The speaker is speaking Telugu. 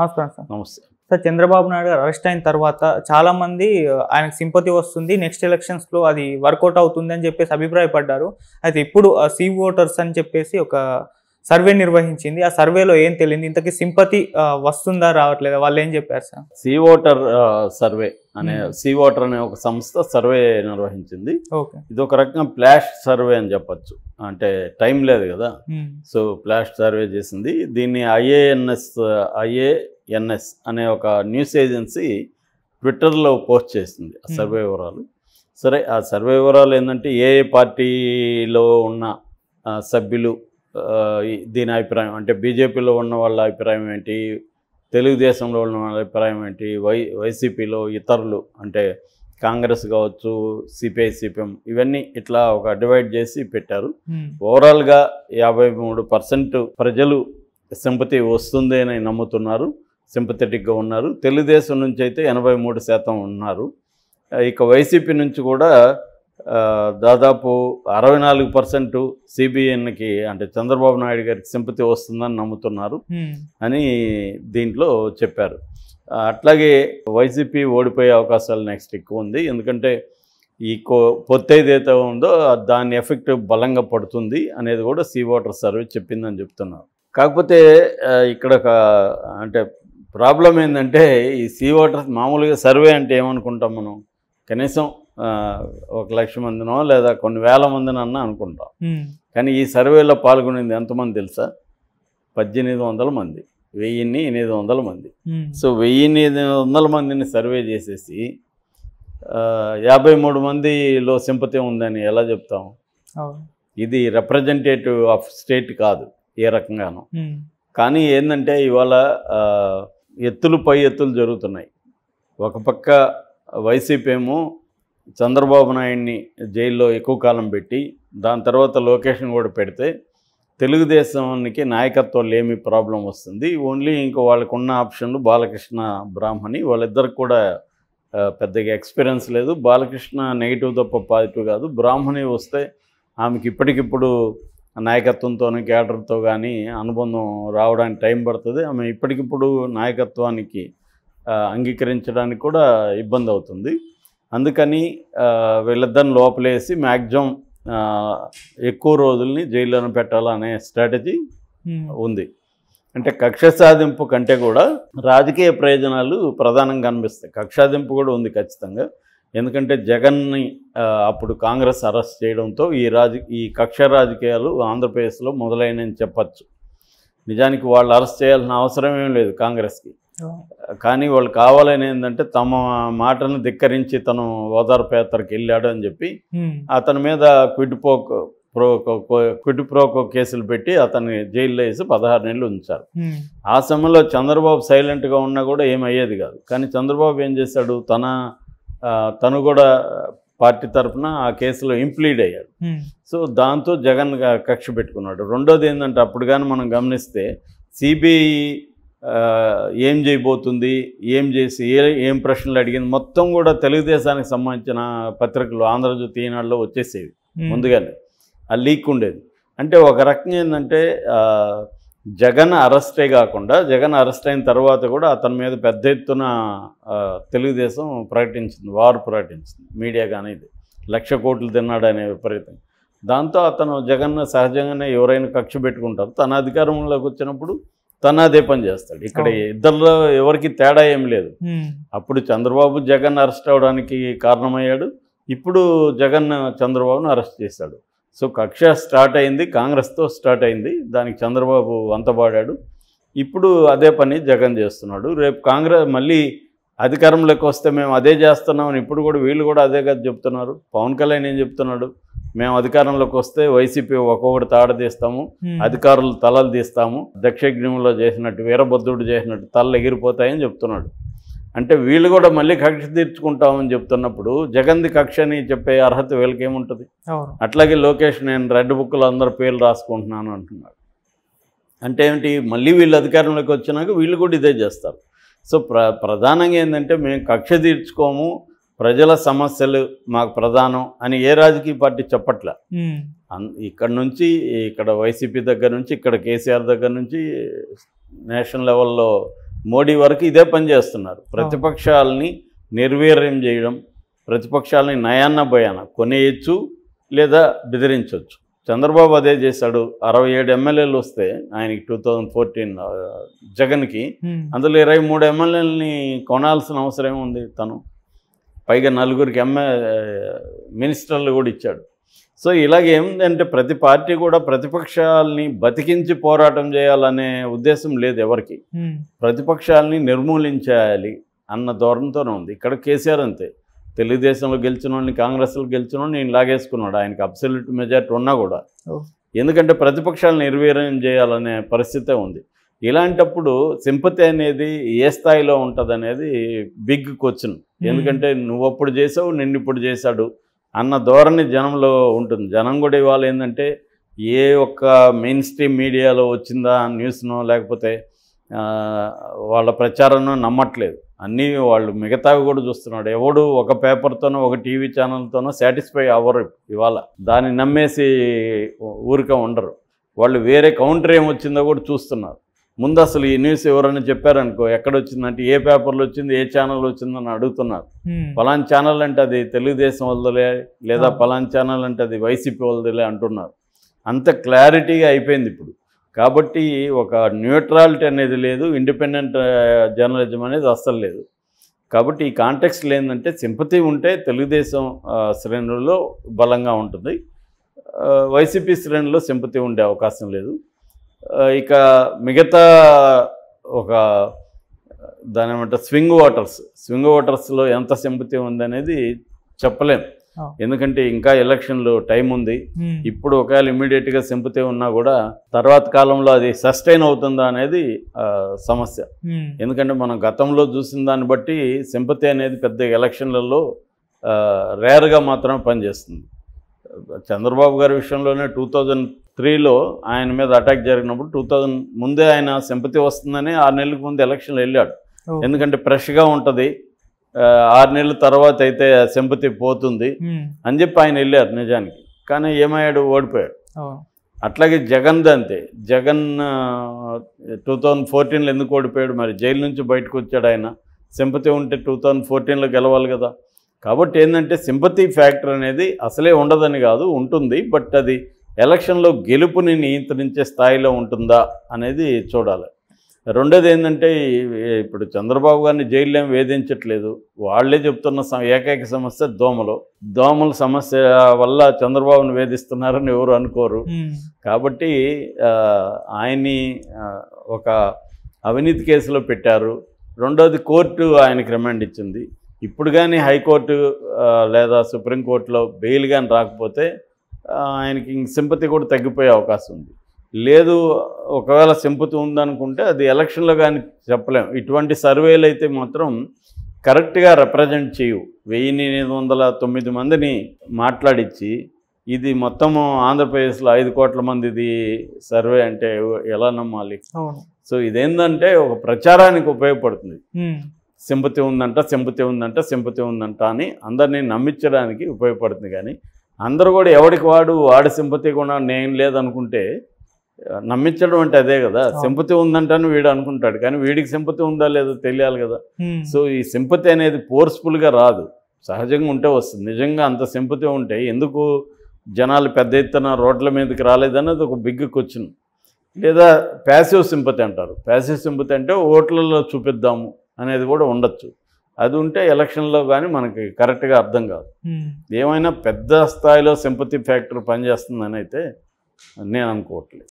నమస్కారం సార్. నమస్తే సార్. చంద్రబాబు నాయుడు గారు అరెస్ట్ అయిన తర్వాత చాలా మంది ఆయనకు సింపతి వస్తుంది, నెక్స్ట్ ఎలక్షన్స్ లో అది వర్కౌట్ అవుతుంది అని చెప్పేసి అభిప్రాయపడ్డారు. అయితే ఇప్పుడు సి ఓటర్స్ అని చెప్పేసి ఒక సర్వే నిర్వహించింది. ఆ సర్వేలో ఏం తెలియదు, ఇంతకీ సింపతి వస్తుందా రావట్లేదా, వాళ్ళు ఏం చెప్పారు సార్? సి ఓటర్ సర్వే అనే, సి ఓటర్ అనే ఒక సంస్థ సర్వే నిర్వహించింది. ఇది ఒక రకంగా ఫ్లాష్ సర్వే అని చెప్పచ్చు. అంటే టైం లేదు కదా, సో ఫ్లాష్ సర్వే చేసింది. దీన్ని ఐఏఎన్ఎస్ అనే ఒక న్యూస్ ఏజెన్సీ ట్విట్టర్లో పోస్ట్ చేసింది ఆ సర్వే వివరాలు. సరే, ఆ సర్వే వివరాలు ఏంటంటే ఏ పార్టీలో ఉన్న సభ్యులు దీని అభిప్రాయం, అంటే బీజేపీలో ఉన్న వాళ్ళ అభిప్రాయం ఏంటి, తెలుగుదేశంలో ఉన్న వాళ్ళ అభిప్రాయం ఏంటి, వైసీపీలో ఇతరులు అంటే కాంగ్రెస్ కావచ్చు, సిపిఐ, సిపిఎం, ఇవన్నీ ఇట్లా ఒక డివైడ్ చేసి పెట్టారు. ఓవరాల్గా 53% ప్రజలు సింపతి వస్తుంది అని నమ్ముతున్నారు, సింపథెటిక్గా ఉన్నారు. తెలుగుదేశం నుంచి అయితే 83% ఉన్నారు. ఇక వైసీపీ నుంచి కూడా దాదాపు 64% సిబిఎన్కి, అంటే చంద్రబాబు నాయుడు గారికి సింపతి వస్తుందని నమ్ముతున్నారు అని దీంట్లో చెప్పారు. అట్లాగే వైసీపీ ఓడిపోయే అవకాశాలు నెక్స్ట్ ఎక్కువ ఉంది. ఎందుకంటే ఈ పొత్తు ఏదైతే ఉందో దాని ఎఫెక్ట్ బలంగా పడుతుంది అనేది కూడా సి ఓటర్ సర్వే చెప్పిందని చెప్తున్నారు. కాకపోతే ఇక్కడ ఒక అంటే ప్రాబ్లం ఏంటంటే, ఈ సి ఓటర్ మామూలుగా సర్వే అంటే ఏమనుకుంటాం మనం, కనీసం 1,00,000 మందినో లేదా కొన్ని వేల మందినన్నా అనుకుంటాం. కానీ ఈ సర్వేలో పాల్గొనింది ఎంతమంది తెలుసా? 1,800 మంది, 1,800 మంది. సో 1,800 మందిని సర్వే చేసేసి 53 మందిలో సింపతి ఉందని ఎలా చెప్తాం? ఇది రిప్రజెంటేటివ్ ఆఫ్ స్టేట్ కాదు ఏ రకంగానూ. కానీ ఏంటంటే ఇవాళ ఎత్తులు పై ఎత్తులు జరుగుతున్నాయి. ఒక పక్క వైసీపీ ఏమో చంద్రబాబు నాయుడిని జైల్లో ఎక్కువ కాలం పెట్టి దాని తర్వాత లొకేషన్ కూడా పెడితే తెలుగుదేశానికి నాయకత్వం లేమి ప్రాబ్లం వస్తుంది. ఓన్లీ ఇంకో వాళ్ళకున్న ఆప్షన్లు బాలకృష్ణ, బ్రాహ్మణి. వాళ్ళిద్దరికి కూడా పెద్దగా ఎక్స్పీరియన్స్ లేదు. బాలకృష్ణ నెగిటివ్ తప్ప పాజిటివ్ కాదు. బ్రాహ్మణి వస్తే ఆమెకి ఇప్పటికిప్పుడు నాయకత్వంతోనే క్యాడర్తో కానీ అనుబంధం రావడానికి టైం పడుతుంది. ఆమె ఇప్పటికిప్పుడు నాయకత్వానికి అంగీకరించడానికి కూడా ఇబ్బంది అవుతుంది. అందుకని వీళ్ళిద్దరిని లోపలేసి మ్యాక్సిమం ఎక్కువ రోజుల్ని జైల్లోనే పెట్టాలనే స్ట్రాటజీ ఉంది. అంటే కక్ష సాధింపు కంటే కూడా రాజకీయ ప్రయోజనాలు ప్రధానంగా అనిపిస్తాయి. కక్ష సాధింపు కూడా ఉంది ఖచ్చితంగా. ఎందుకంటే జగన్ని అప్పుడు కాంగ్రెస్ అరెస్ట్ చేయడంతో ఈ కక్ష రాజకీయాలు ఆంధ్రప్రదేశ్లో మొదలైనని చెప్పచ్చు. నిజానికి వాళ్ళు అరెస్ట్ చేయాల్సిన అవసరం ఏం లేదు కాంగ్రెస్కి. కానీ వాళ్ళు కావాలని ఏంటంటే తమ మాటను ధిక్కరించి తను ఓదార్పేతకి వెళ్ళాడు అని చెప్పి అతని మీద క్విట్ ప్రోకో కేసులు పెట్టి అతన్ని జైల్లో వేసి 16 నెలలు ఉంచారు. ఆ సమయంలో చంద్రబాబు సైలెంట్గా ఉన్నా కూడా ఏమయ్యేది కాదు. కానీ చంద్రబాబు ఏం చేశాడు, తను కూడా పార్టీ తరఫున ఆ కేసులో ఇంప్లీడ్ అయ్యాడు. సో దాంతో జగన్ కక్ష పెట్టుకున్నాడు. రెండోది ఏంటంటే, అప్పుడు కానీ మనం గమనిస్తే సిబిఐ ఏం చేయబోతుంది, ఏం చేసి ఏం ప్రశ్నలు అడిగింది మొత్తం కూడా తెలుగుదేశానికి సంబంధించిన పత్రికలు ఆంధ్రజ్యోతి, ఈనాడులో వచ్చేసేవి ముందుగానే. ఆ లీక్ ఉండేది. అంటే ఒక రకంగా ఏంటంటే జగన్ అరెస్టే కాకుండా, జగన్ అరెస్ట్ అయిన తర్వాత కూడా అతని మీద పెద్ద ఎత్తున తెలుగుదేశం ప్రకటించింది, వారు ప్రకటించింది మీడియా. కానీ ఇది 1,00,000 కోట్లు తిన్నాడు అనే విపరీతం. దాంతో అతను జగన్ సహజంగానే ఎవరైనా కక్ష పెట్టుకుంటారు. తన అధికారంలోకి వచ్చినప్పుడు తను అదే పని చేస్తాడు. ఇక్కడ ఇద్దరిలో ఎవరికి తేడా ఏం లేదు. అప్పుడు చంద్రబాబు జగన్ అరెస్ట్ అవడానికి కారణమయ్యాడు. ఇప్పుడు జగన్ చంద్రబాబును అరెస్ట్ చేశాడు. సో కక్ష స్టార్ట్ అయింది, కాంగ్రెస్తో స్టార్ట్ అయింది. దానికి చంద్రబాబు అంతబాడాడు. ఇప్పుడు అదే పని జగన్ చేస్తున్నాడు. రేపు కాంగ్రెస్ మళ్ళీ అధికారంలోకి వస్తే మేము అదే చేస్తున్నామని ఇప్పుడు కూడా వీళ్ళు కూడా అదే కదా చెప్తున్నారు. పవన్ కళ్యాణ్ ఏం చెప్తున్నాడు, మేము అధికారంలోకి వస్తే వైసీపీ ఒక్కొక్కటి తాడ తీస్తాము, అధికారులు తలలు తీస్తాము, దక్షిణంలో చేసినట్టు వీరభద్రుడు చేసినట్టు తలలు ఎగిరిపోతాయని చెప్తున్నాడు. అంటే వీళ్ళు కూడా మళ్ళీ కక్ష తీర్చుకుంటామని చెప్తున్నప్పుడు జగన్ది కక్ష అని చెప్పే అర్హత వీళ్ళకేముంటుంది? అట్లాగే లోకేష్ నేను రెడ్ బుక్లో అందరు పేర్లు రాసుకుంటున్నాను అంటున్నాడు. అంటే ఏంటి, మళ్ళీ వీళ్ళు అధికారంలోకి వచ్చినాక వీళ్ళు కూడా ఇదే చేస్తారు. సో ప్రధానంగా ఏంటంటే మేము కక్ష తీర్చుకోము, ప్రజల సమస్యలు మాకు ప్రధానం అని ఏ రాజకీయ పార్టీ చెప్పట్లే. ఇక్కడ నుంచి ఇక్కడ వైసీపీ దగ్గర నుంచి, ఇక్కడ కేసీఆర్ దగ్గర నుంచి, నేషనల్ లెవెల్లో మోడీ వరకు ఇదే పని చేస్తున్నారు. ప్రతిపక్షాలని నిర్వీర్యం చేయడం, ప్రతిపక్షాలని నయాన్న భయాన కొనేయచ్చు లేదా బెదిరించవచ్చు. చంద్రబాబు అదే చేశాడు. 67 ఎమ్మెల్యేలు వస్తే ఆయనకి 2014 జగన్కి, అందులో 23 ఎమ్మెల్యేలని కొనాల్సిన అవసరం ఏముంది? తను పైగా 4 మినిస్టర్లు కూడా ఇచ్చాడు. సో ఇలాగే ఏమిటంటే ప్రతి పార్టీ కూడా ప్రతిపక్షాలని బతికించి పోరాటం చేయాలనే ఉద్దేశం లేదు ఎవరికి. ప్రతిపక్షాలని నిర్మూలించాలి అన్న ధోరణితోనే ఉంది. ఇక్కడ కేసీఆర్ అంతే, తెలుగుదేశంలో గెలిచిన వాళ్ళని, కాంగ్రెస్లో గెలిచిన వాళ్ళని నేను లాగేసుకున్నాడు. ఆయనకు అబ్సల్యూట్ మెజార్టీ ఉన్నా కూడా, ఎందుకంటే ప్రతిపక్షాలను నిర్వీర్యం చేయాలనే పరిస్థితే ఉంది. ఇలాంటప్పుడు సింపతి అనేది ఏ స్థాయిలో ఉంటుంది అనేది బిగ్ క్వశ్చన్. ఎందుకంటే నువ్వప్పుడు చేసావు, నిన్ను ఇప్పుడు చేశాడు అన్న ధోరణి జనంలో ఉంటుంది. జనం కూడా ఇవాళ ఏంటంటే ఏ ఒక్క మెయిన్ స్ట్రీమ్ మీడియాలో వచ్చిందా న్యూస్నో లేకపోతే వాళ్ళ ప్రచారంలో నమ్మట్లేదు. అన్నీ వాళ్ళు మిగతావి కూడా చూస్తున్నాడు. ఎవడు ఒక పేపర్తోనో ఒక టీవీ ఛానల్తోనో సాటిస్ఫై అవ్వరు. ఇవాళ దాన్ని నమ్మేసి ఊరికే ఉండరు. వాళ్ళు వేరే కౌంటర్ ఏమొచ్చిందో కూడా చూస్తున్నారు. ముందు అసలు ఈ న్యూస్ ఎవరైనా చెప్పారనుకో, ఎక్కడొచ్చిందంటే ఏ పేపర్లో వచ్చింది, ఏ ఛానల్ వచ్చిందని అడుగుతున్నారు. పలానా ఛానల్ అంటే అది తెలుగుదేశం వాళ్ళదే, లేదా పలానా ఛానల్ అంటే అది వైసీపీ వాళ్ళదే అంటున్నారు. అంత క్లారిటీగా అయిపోయింది ఇప్పుడు. కాబట్టి ఒక న్యూట్రాలిటీ అనేది లేదు, ఇండిపెండెంట్ జర్నలిజం అనేది అస్సలు లేదు. కాబట్టి ఈ కాంటెక్స్ట్లో ఏంటంటే సింపతి ఉంటే తెలుగుదేశం శ్రేణుల్లో బలంగా ఉంటుంది, వైసీపీ శ్రేణుల్లో సింపతి ఉండే అవకాశం లేదు. ఇక మిగతా ఒక దాని ఏమంటే స్వింగ్ ఓటర్స్లో ఎంత సింపతి ఉందనేది చెప్పలేం. ఎందుకంటే ఇంకా ఎలక్షన్లు టైం ఉంది. ఇప్పుడు ఒకవేళ ఇమీడియట్గా సింపతి ఉన్నా కూడా తర్వాత కాలంలో అది సస్టైన్ అవుతుందా అనేది సమస్య. ఎందుకంటే మనం గతంలో చూసిన దాన్ని బట్టి సింపతి అనేది పెద్ద ఎలక్షన్లలో రేర్గా మాత్రమే పనిచేస్తుంది. చంద్రబాబు గారి విషయంలోనే 2003లో ఆయన మీద అటాక్ జరిగినప్పుడు 2000 ముందే ఆయన సింపతి వస్తుందని 6 నెలలకు ముందు ఎలక్షన్లు వెళ్ళాడు. ఎందుకంటే ఫ్రెష్గా ఉంటుంది, 6 నెలల తర్వాత అయితే సింపతి పోతుంది అని చెప్పి ఆయన వెళ్ళారు నిజానికి. కానీ ఏమయ్యాడు? ఓడిపోయాడు. అట్లాగే జగన్ది అంతే. జగన్ 2014లో ఎందుకు ఓడిపోయాడు? మరి జైలు నుంచి బయటకు వచ్చాడు. ఆయన సింపతి ఉంటే 2014లో గెలవాలి కదా. కాబట్టి ఏంటంటే సింపతి ఫ్యాక్టర్ అనేది అసలే ఉండదని కాదు, ఉంటుంది. బట్ అది ఎలక్షన్లో గెలుపుని నియంత్రించే స్థాయిలో ఉంటుందా అనేది చూడాలి. రెండోది ఏంటంటే ఇప్పుడు చంద్రబాబు గారిని జైల్లో ఏం వేధించట్లేదు. వాళ్ళే చెప్తున్న ఏకైక సమస్య దోమల సమస్య వల్ల చంద్రబాబును వేధిస్తున్నారని ఎవరు అనుకోరు. కాబట్టి ఆయన్ని ఒక అవినీతి కేసులో పెట్టారు. రెండోది కోర్టు ఆయనకి రిమాండ్ ఇచ్చింది. ఇప్పుడు కానీ హైకోర్టు లేదా సుప్రీంకోర్టులో బెయిల్ కానీ రాకపోతే ఆయనకి సింపతి కూడా తగ్గిపోయే అవకాశం ఉంది. లేదు ఒకవేళ సింపతి ఉందనుకుంటే అది ఎలక్షన్లో కానీ చెప్పలేము. ఇటువంటి సర్వేలు అయితే మాత్రం కరెక్ట్గా రిప్రజెంట్ చేయవు. 1809 మందిని మాట్లాడించి ఇది మొత్తము ఆంధ్రప్రదేశ్లో 5 కోట్ల మందిది సర్వే అంటే ఎలా నమ్మాలి? సో ఇదేంటంటే ఒక ప్రచారానికి ఉపయోగపడుతుంది. సింపతి ఉందంట అని అందరినీ నమ్మించడానికి ఉపయోగపడుతుంది. కానీ అందరూ కూడా ఎవడికి వాడి సింపతి కూడా నేను లేదనుకుంటే నమ్మించడం అంటే అదే కదా. సింపతి ఉందంటని వీడు అనుకుంటాడు, కానీ వీడికి సింపతి ఉందా లేదో తెలియాలి కదా. సో ఈ సింపతి అనేది ఫోర్స్ఫుల్గా రాదు, సహజంగా ఉంటే వస్తుంది. నిజంగా అంత సింపతి ఉంటే ఎందుకు జనాలు పెద్ద ఎత్తున రోడ్ల మీదకి రాలేదన్నది ఒక బిగ్ క్వశ్చన్. లేదా ప్యాసివ్ సింపతి అంటారు. ప్యాసివ్ సింపతి అంటే ఓట్లలో చూపిద్దాము అనేది కూడా ఉండొచ్చు. అది ఉంటే ఎలక్షన్లో కానీ మనకి కరెక్ట్గా అర్థం కాదు. ఏమైనా పెద్ద స్థాయిలో సింపతి ఫ్యాక్టర్ పనిచేస్తుందని అయితే నేను అనుకోవట్లేదు.